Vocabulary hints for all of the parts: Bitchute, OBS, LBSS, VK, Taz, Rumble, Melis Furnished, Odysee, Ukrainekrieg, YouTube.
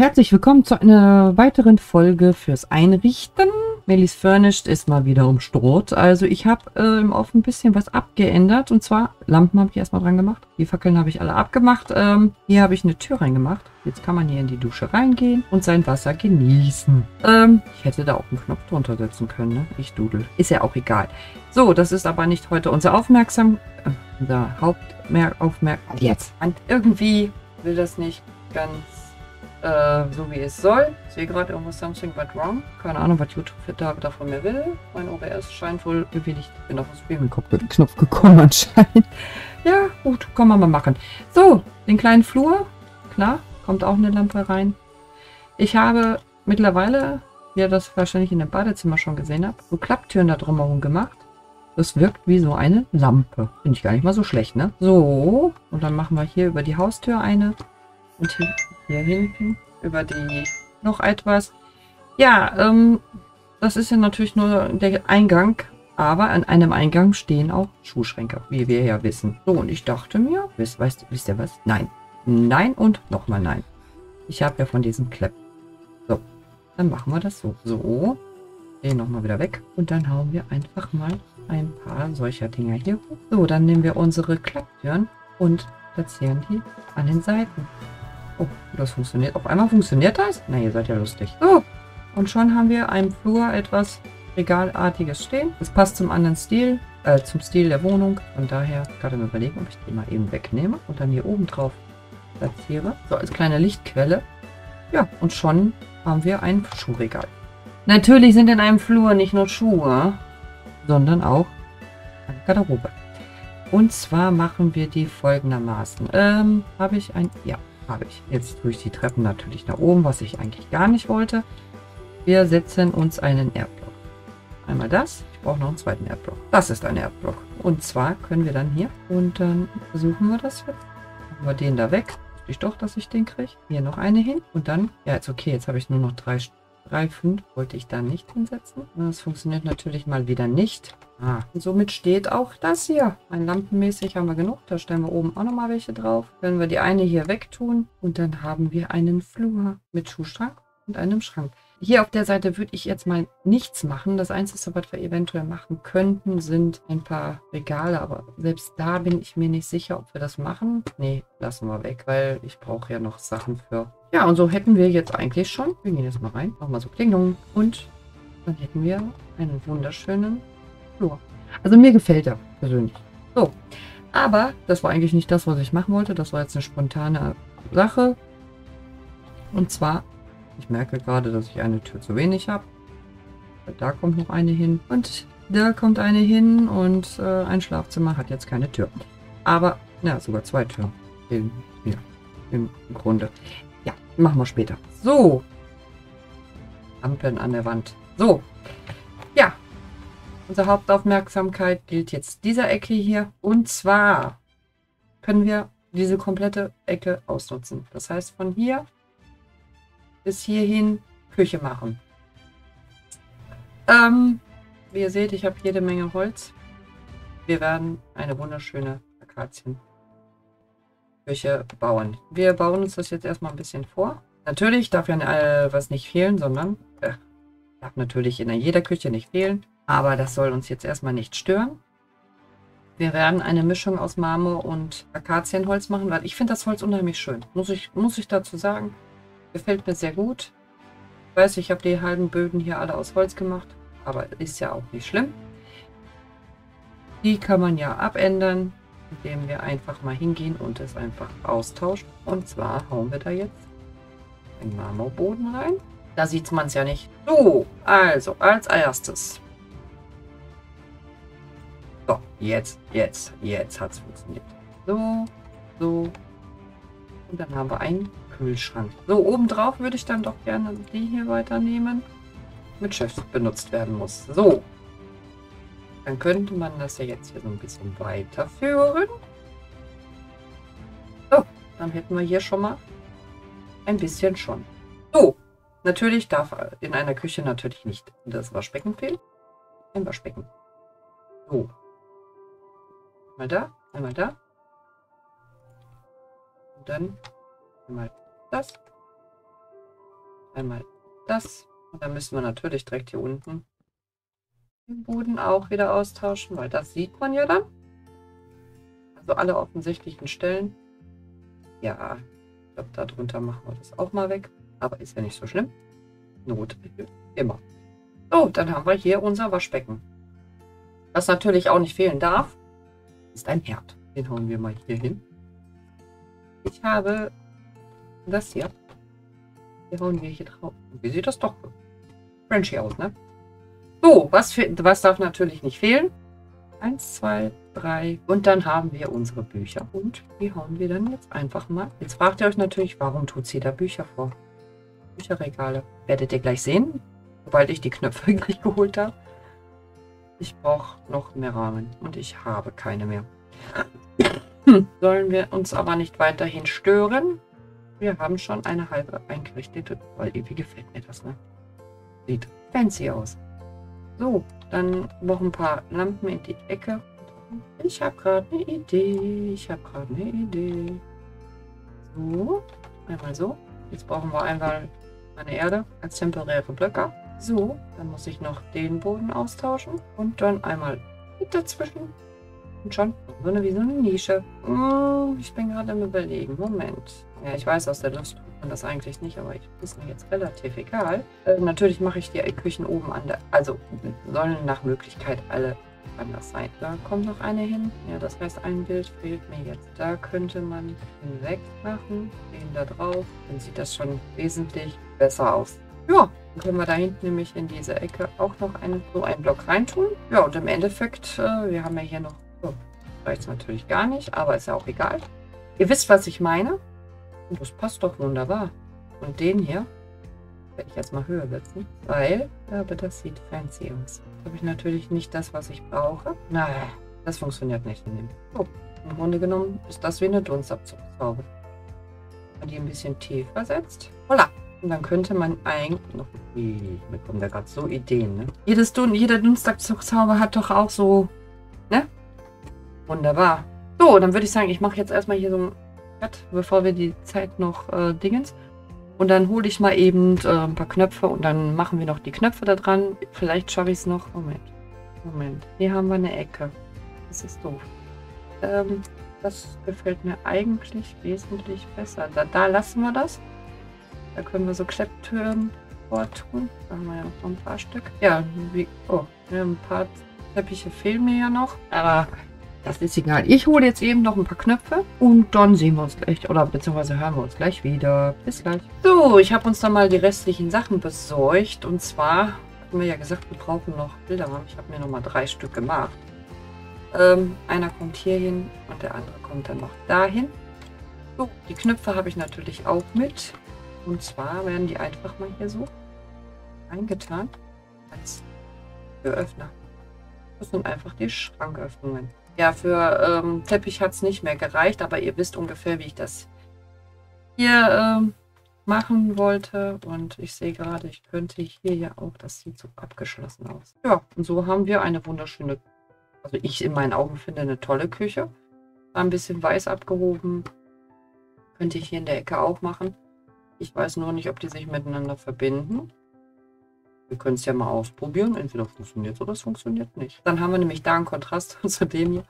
Herzlich willkommen zu einer weiteren Folge fürs Einrichten. Melis Furnished ist mal wieder umstrot. Also ich habe auf ein bisschen was abgeändert. Und zwar, Lampen habe ich erstmal dran gemacht. Die Fackeln habe ich alle abgemacht. Hier habe ich eine Tür reingemacht. Jetzt kann man hier in die Dusche reingehen und sein Wasser genießen. Ich hätte da auch einen Knopf drunter setzen können, ne? Ich dudel. Ist ja auch egal. So, das ist aber nicht heute unser Hauptaufmerksamkeit. Jetzt. Und irgendwie will das nicht ganz so wie es soll. Ich sehe gerade irgendwas something but wrong. Keine Ahnung, was YouTube da von mir will. Mein OBS scheint wohl bewilligt. Ich bin auf den Streaming-Knopf gekommen anscheinend. Ja, gut, kann man mal machen. So, den kleinen Flur. Klar, kommt auch eine Lampe rein. Ich habe mittlerweile, wie ihr das wahrscheinlich in dem Badezimmer schon gesehen habt, so Klapptüren da drumherum gemacht. Das wirkt wie so eine Lampe. Finde ich gar nicht mal so schlecht, ne? So, und dann machen wir hier über die Haustür eine. Und hier hinten über die noch etwas. Ja, das ist ja natürlich nur der Eingang. Aber an einem Eingang stehen auch Schuhschränke, wie wir ja wissen. So, und ich dachte mir, wisst ihr was? Nein. Nein und nochmal nein. Ich habe ja von diesem Klepp. So, dann machen wir das so. So, den nochmal wieder weg. Und dann hauen wir einfach mal ein paar solcher Dinger hier hoch. So, dann nehmen wir unsere Klapptüren und platzieren die an den Seiten. Oh, das funktioniert. Auf einmal funktioniert das? Na, ihr seid ja lustig. So, und schon haben wir im Flur etwas Regalartiges stehen. Das passt zum anderen Stil, zum Stil der Wohnung. Von daher gerade mal überlegen, ob ich die mal eben wegnehme und dann hier oben drauf platziere. So, als kleine Lichtquelle. Ja, und schon haben wir ein Schuhregal. Natürlich sind in einem Flur nicht nur Schuhe, sondern auch eine Garderobe. Und zwar machen wir die folgendermaßen. Habe ich ein... Ja, habe ich. Jetzt durch die Treppen natürlich nach oben, was ich eigentlich gar nicht wollte. Wir setzen uns einen Erdblock. Einmal das. Ich brauche noch einen zweiten Erdblock. Das ist ein Erdblock. Und zwar können wir dann hier. Und dann versuchen wir das jetzt. Machen wir den da weg. Ich doch, dass ich den kriege. Hier noch eine hin. Und dann... Ja, jetzt okay. Jetzt habe ich nur noch 3, 5. Wollte ich da nicht hinsetzen. Das funktioniert natürlich mal wieder nicht. Ah, und somit steht auch das hier. Ein lampenmäßig haben wir genug. Da stellen wir oben auch nochmal welche drauf. Können wir die eine hier wegtun. Und dann haben wir einen Flur mit Schuhschrank und einem Schrank. Hier auf der Seite würde ich jetzt mal nichts machen. Das Einzige, was wir eventuell machen könnten, sind ein paar Regale. Aber selbst da bin ich mir nicht sicher, ob wir das machen. Nee, lassen wir weg, weil ich brauche ja noch Sachen für... Ja, und so hätten wir jetzt eigentlich schon... Wir gehen jetzt mal rein. Machen wir so Klingeln. Und dann hätten wir einen wunderschönen... Also mir gefällt er persönlich. So, aber das war eigentlich nicht das, was ich machen wollte. Das war jetzt eine spontane Sache. Und zwar, ich merke gerade, dass ich eine Tür zu wenig habe. Da kommt noch eine hin und da kommt eine hin und ein Schlafzimmer hat jetzt keine Tür. Aber, na, sogar zwei Türen. Ja, im Grunde. Ja, machen wir später. So, Ampeln an der Wand. So, ja. Unsere Hauptaufmerksamkeit gilt jetzt dieser Ecke hier. Und zwar können wir diese komplette Ecke ausnutzen. Das heißt, von hier bis hierhin Küche machen. Wie ihr seht, ich habe jede Menge Holz. Wir werden eine wunderschöne Akazienküche bauen. Wir bauen uns das jetzt erstmal ein bisschen vor. Natürlich darf ja was nicht fehlen, sondern... darf natürlich in jeder Küche nicht fehlen. Aber das soll uns jetzt erstmal nicht stören. Wir werden eine Mischung aus Marmor und Akazienholz machen, weil ich finde das Holz unheimlich schön. Muss ich dazu sagen. Gefällt mir sehr gut. Ich weiß, ich habe die halben Böden hier alle aus Holz gemacht, aber ist ja auch nicht schlimm. Die kann man ja abändern, indem wir einfach mal hingehen und es einfach austauschen. Und zwar hauen wir da jetzt einen Marmorboden rein. Da sieht man es ja nicht. So, also als erstes... So, jetzt hat es funktioniert. So, so. Und dann haben wir einen Kühlschrank. So, obendrauf würde ich dann doch gerne die hier weiternehmen. Mit Chef benutzt werden muss. So. Dann könnte man das ja jetzt hier so ein bisschen weiterführen. So, dann hätten wir hier schon mal ein bisschen schon. So, natürlich darf in einer Küche natürlich nicht das Waschbecken fehlen. Ein Waschbecken. So. Einmal da und dann einmal das Einmal das. Und dann müssen wir natürlich direkt hier unten den Boden auch wieder austauschen, weil das sieht man ja dann. Also alle offensichtlichen Stellen. Ja, ich glaube, darunter machen wir das auch mal weg. Aber ist ja nicht so schlimm. Not immer. So, dann haben wir hier unser Waschbecken. Was natürlich auch nicht fehlen darf, ist ein Herd. Den hauen wir mal hier hin. Ich habe das hier. Den hauen wir hier drauf. Und wie sieht das doch Frenchy aus, ne? So, was darf natürlich nicht fehlen? 1, 2, 3. Und dann haben wir unsere Bücher. Und die hauen wir dann jetzt einfach mal. Jetzt fragt ihr euch natürlich, warum tut sie da Bücher vor? Bücherregale. Werdet ihr gleich sehen, sobald ich die Knöpfe gleich geholt habe. Ich brauche noch mehr Rahmen und ich habe keine mehr. Sollen wir uns aber nicht weiterhin stören? Wir haben schon eine halbe eingerichtete, weil irgendwie gefällt mir das, ne? Sieht fancy aus. So, dann noch ein paar Lampen in die Ecke. Ich habe gerade eine Idee. So, einmal so. Jetzt brauchen wir einmal eine Erde als temporäre Blöcke. So, dann muss ich noch den Boden austauschen und dann einmal dazwischen. Und schon wie so eine Nische. Ich bin gerade am Überlegen. Moment. Ja, ich weiß, aus der Luft tut man das eigentlich nicht, aber ist mir jetzt relativ egal. Natürlich mache ich die Küchen oben an der... Also sollen nach Möglichkeit alle anders sein. Da kommt noch eine hin. Ja, das heißt, ein Bild fehlt mir jetzt. Da könnte man hinweg machen. Den da drauf. Dann sieht das schon wesentlich besser aus. Ja, dann können wir da hinten nämlich in diese Ecke auch noch so einen Block reintun. Ja, und im Endeffekt, wir haben ja hier noch... So, reicht es natürlich gar nicht, aber ist ja auch egal. Ihr wisst, was ich meine. Und das passt doch wunderbar. Und den hier werde ich jetzt mal höher setzen, weil aber das sieht fancy aus. Jetzt habe ich natürlich nicht das, was ich brauche. Na, das funktioniert nicht. So, im Grunde genommen ist das wie eine Dunstabzugshaube. Wenn man die ein bisschen tiefer setzt. Holla! Und dann könnte man eigentlich noch... Mir kommen da gerade so Ideen, ne? Jeder Dunstabzugshaube hat doch auch so... Ne? Wunderbar. So, dann würde ich sagen, ich mache jetzt erstmal hier so ein Cut, bevor wir die Zeit noch Dingens. Und dann hole ich mal eben ein paar Knöpfe und dann machen wir noch die Knöpfe da dran. Vielleicht schaffe ich es noch. Moment. Hier haben wir eine Ecke. Das ist doof. Das gefällt mir eigentlich wesentlich besser. Da lassen wir das. Da können wir so Klepptüren vortun. Da haben wir ja noch ein paar Stück. Ja, ein paar Teppiche fehlen mir ja noch. Aber... Das ist egal. Ich hole jetzt eben noch ein paar Knöpfe und dann sehen wir uns gleich, oder beziehungsweise hören wir uns gleich wieder. Bis gleich. So, ich habe uns dann mal die restlichen Sachen besorgt. Und zwar hatten wir ja gesagt, wir brauchen noch Bilderrahmen. Ich habe mir nochmal 3 Stück gemacht. Einer kommt hier hin und der andere kommt dann noch dahin. So, die Knöpfe habe ich natürlich auch mit. Und zwar werden die einfach mal hier so eingetan als Türöffner. Das sind einfach die Schranköffnungen. Ja, für Teppich hat es nicht mehr gereicht, aber ihr wisst ungefähr, wie ich das hier machen wollte. Und ich sehe gerade, ich könnte hier ja auch, das sieht so abgeschlossen aus. Ja, und so haben wir eine wunderschöne, also ich in meinen Augen finde, eine tolle Küche. Ein bisschen weiß abgehoben. Könnte ich hier in der Ecke auch machen. Ich weiß nur nicht, ob die sich miteinander verbinden. Wir können es ja mal ausprobieren. Entweder funktioniert es oder es funktioniert nicht. Dann haben wir nämlich da einen Kontrast zu dem hier.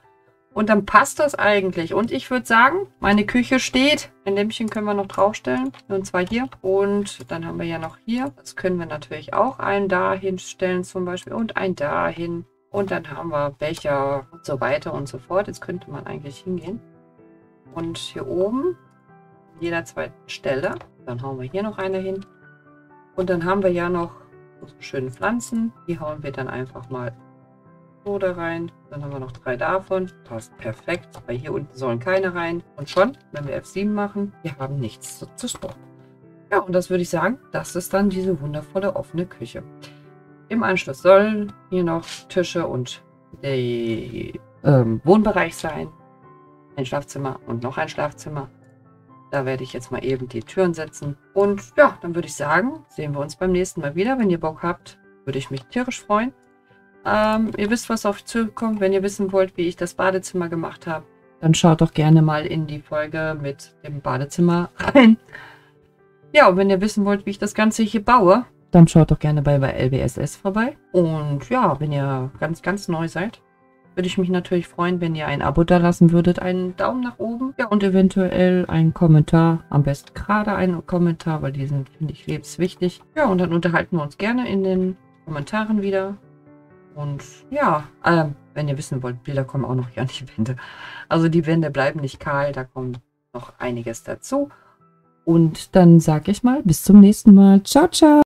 Und dann passt das eigentlich. Und ich würde sagen, meine Küche steht. Ein Lämpchen können wir noch draufstellen. Und zwar hier. Und dann haben wir ja noch hier. Das können wir natürlich auch einen dahin stellen zum Beispiel. Und einen dahin. Und dann haben wir Becher und so weiter und so fort. Jetzt könnte man eigentlich hingehen. Und hier oben, an jeder zweiten Stelle. Dann hauen wir hier noch eine hin. Und dann haben wir ja noch unsere schönen Pflanzen, die hauen wir dann einfach mal so da rein. Dann haben wir noch 3 davon. Passt perfekt, weil hier unten sollen keine rein. Und schon, wenn wir F7 machen, wir haben nichts zu spotten. Ja, und das würde ich sagen, das ist dann diese wundervolle offene Küche. Im Anschluss sollen hier noch Tische und Wohnbereich sein. Ein Schlafzimmer und noch ein Schlafzimmer. Da werde ich jetzt mal eben die Türen setzen. Und ja, dann würde ich sagen, sehen wir uns beim nächsten Mal wieder. Wenn ihr Bock habt, würde ich mich tierisch freuen. Ihr wisst, was auf euch zukommt. Wenn ihr wissen wollt, wie ich das Badezimmer gemacht habe, dann schaut doch gerne mal in die Folge mit dem Badezimmer rein. Ja, und wenn ihr wissen wollt, wie ich das Ganze hier baue, dann schaut doch gerne bei LBSS vorbei. Und ja, wenn ihr ganz neu seid, würde ich mich natürlich freuen, wenn ihr ein Abo da lassen würdet, einen Daumen nach oben, ja, und eventuell einen Kommentar, am besten gerade einen Kommentar, weil die sind, finde ich, lebenswichtig. Ja, und dann unterhalten wir uns gerne in den Kommentaren wieder. Und ja, wenn ihr wissen wollt, Bilder kommen auch noch hier an die Wände. Also die Wände bleiben nicht kahl, da kommt noch einiges dazu. Und dann sage ich mal, bis zum nächsten Mal. Ciao, ciao!